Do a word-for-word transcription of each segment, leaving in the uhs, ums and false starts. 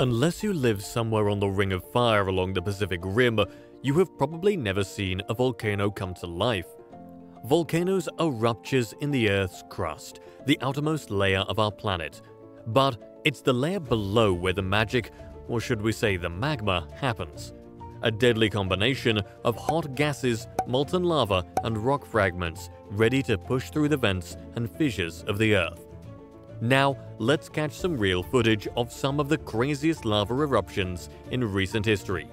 Unless you live somewhere on the Ring of Fire along the Pacific Rim, you have probably never seen a volcano come to life. Volcanoes are ruptures in the Earth's crust, the outermost layer of our planet. But it's the layer below where the magic, or should we say the magma, happens. A deadly combination of hot gases, molten lava, and rock fragments ready to push through the vents and fissures of the Earth. Now, let's catch some real footage of some of the craziest lava eruptions in recent history.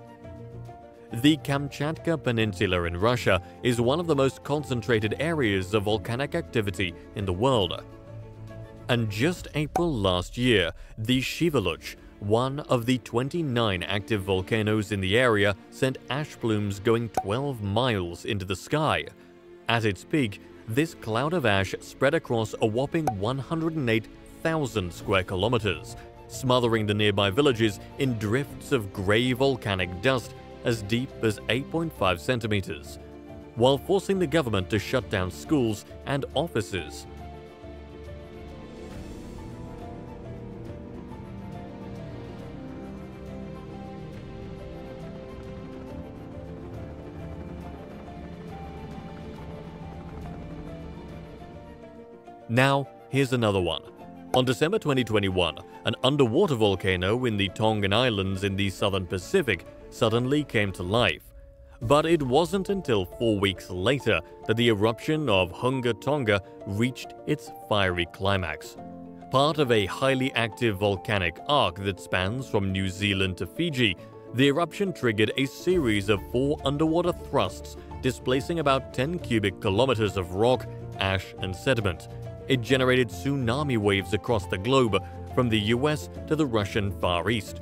The Kamchatka Peninsula in Russia is one of the most concentrated areas of volcanic activity in the world. And just April last year, the Shiveluch, one of the twenty-nine active volcanoes in the area, sent ash plumes going twelve miles into the sky. At its peak, this cloud of ash spread across a whopping one hundred eight thousand square kilometers, smothering the nearby villages in drifts of gray volcanic dust as deep as eight point five centimeters, while forcing the government to shut down schools and offices. Now, here's another one. On December twenty twenty-one, an underwater volcano in the Tongan Islands in the southern Pacific suddenly came to life. But it wasn't until four weeks later that the eruption of Hunga Tonga reached its fiery climax. Part of a highly active volcanic arc that spans from New Zealand to Fiji, the eruption triggered a series of four underwater thrusts displacing about ten cubic kilometers of rock, ash, and sediment. It generated tsunami waves across the globe, from the U S to the Russian Far East.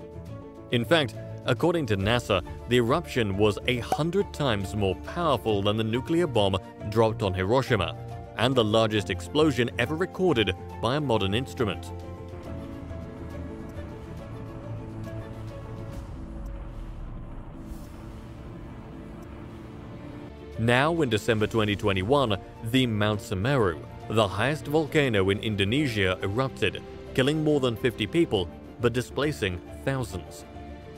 In fact, according to NASA, the eruption was a hundred times more powerful than the nuclear bomb dropped on Hiroshima, and the largest explosion ever recorded by a modern instrument. Now, in December twenty twenty-one, the Mount Semeru, the highest volcano in Indonesia, erupted, killing more than fifty people but displacing thousands.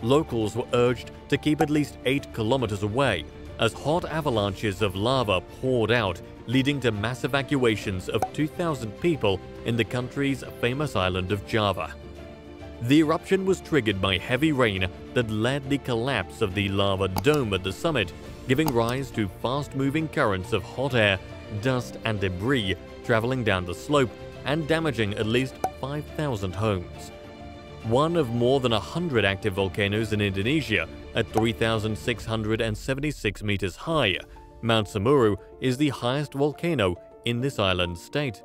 Locals were urged to keep at least eight kilometers away as hot avalanches of lava poured out, leading to mass evacuations of two thousand people in the country's famous island of Java. The eruption was triggered by heavy rain that led to the collapse of the lava dome at the summit, giving rise to fast-moving currents of hot air, dust, and debris traveling down the slope and damaging at least five thousand homes. One of more than one hundred active volcanoes in Indonesia at three thousand six hundred seventy-six meters high, Mount Semeru is the highest volcano in this island state.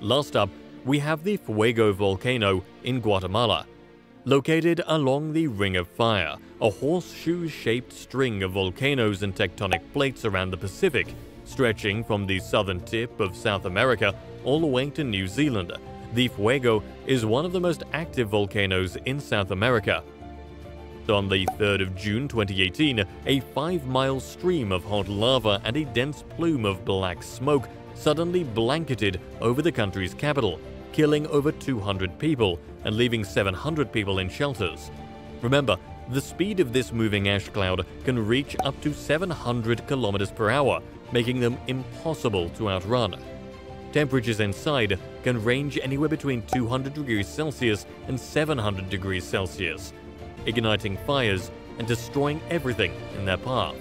Last up, we have the Fuego Volcano in Guatemala. Located along the Ring of Fire, a horseshoe-shaped string of volcanoes and tectonic plates around the Pacific, stretching from the southern tip of South America all the way to New Zealand, the Fuego is one of the most active volcanoes in South America. On the third of June twenty eighteen, a five-mile stream of hot lava and a dense plume of black smoke suddenly blanketed over the country's capital, killing over two hundred people and leaving seven hundred people in shelters. Remember, the speed of this moving ash cloud can reach up to seven hundred kilometers per hour, making them impossible to outrun. Temperatures inside can range anywhere between two hundred degrees Celsius and seven hundred degrees Celsius, igniting fires and destroying everything in their path.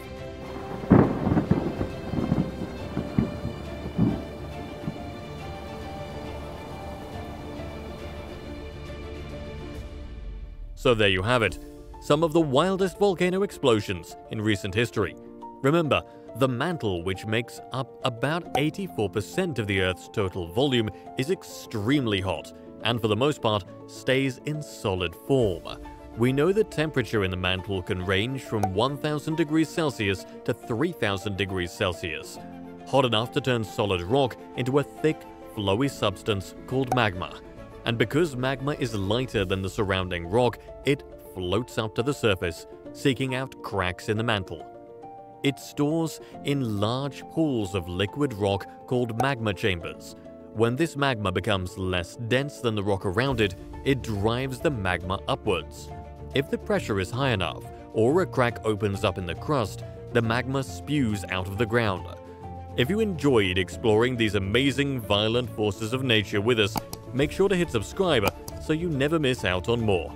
So there you have it, some of the wildest volcano explosions in recent history. Remember, the mantle, which makes up about eighty-four percent of the Earth's total volume, is extremely hot and for the most part stays in solid form. We know that temperature in the mantle can range from one thousand degrees Celsius to three thousand degrees Celsius, hot enough to turn solid rock into a thick, flowy substance called magma. And because magma is lighter than the surrounding rock, it floats up to the surface, seeking out cracks in the mantle. It stores in large pools of liquid rock called magma chambers. When this magma becomes less dense than the rock around it, it drives the magma upwards. If the pressure is high enough, or a crack opens up in the crust, the magma spews out of the ground. If you enjoyed exploring these amazing violent forces of nature with us, make sure to hit subscribe so you never miss out on more.